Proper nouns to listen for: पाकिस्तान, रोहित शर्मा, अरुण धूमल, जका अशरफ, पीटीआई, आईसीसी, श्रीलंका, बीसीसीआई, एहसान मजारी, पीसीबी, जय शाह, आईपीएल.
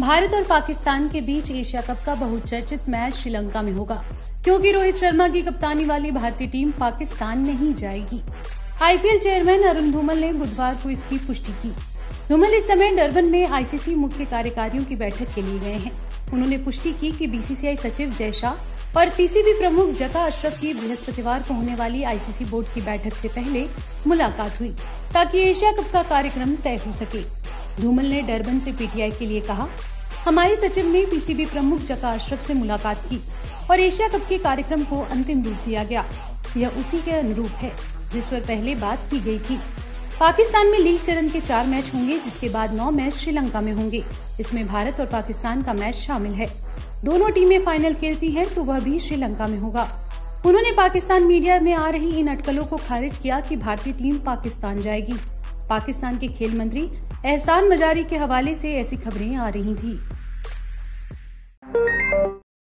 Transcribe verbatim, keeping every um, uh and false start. भारत और पाकिस्तान के बीच Asia cup का बहुचर्चित मैच श्रीलंका में होगा, क्योंकि रोहित शर्मा की कप्तानी वाली भारतीय टीम पाकिस्तान नहीं जाएगी। आईपीएल चेयरमैन अरुण धूमल ने बुधवार को इसकी पुष्टि की। धूमल इस समय डर्बन में आईसीसी मुख्य कार्यकारियों की बैठक के लिए गए हैं। उन्होंने पुष्टि की कि बीसीसीआई सचिव जय शाह और पीसीबी प्रमुख जका अशरफ की बृहस्पतिवार को होने वाली आईसीसी बोर्ड की बैठक से पहले मुलाकात हुई, ताकि एशिया कप का कार्यक्रम तय हो सके। धूमल ने डर्बन से पीटीआई के लिए कहा, हमारे सचिव ने पीसीबी प्रमुख जका अशरफ से मुलाकात की और एशिया कप के कार्यक्रम को अंतिम रूप दिया गया। यह उसी के अनुरूप है जिस पर पहले बात की गई थी। पाकिस्तान में लीग चरण के चार मैच होंगे, जिसके बाद नौ मैच श्रीलंका में होंगे। इसमें भारत और पाकिस्तान का मैच शामिल है। दोनों टीमें फाइनल खेलती हैं तो वह भी श्रीलंका में होगा। उन्होंने पाकिस्तान मीडिया में आ रही इन अटकलों को खारिज किया कि भारतीय टीम पाकिस्तान जाएगी। पाकिस्तान के खेल मंत्री एहसान मजारी के हवाले से ऐसी खबरें आ रही थी।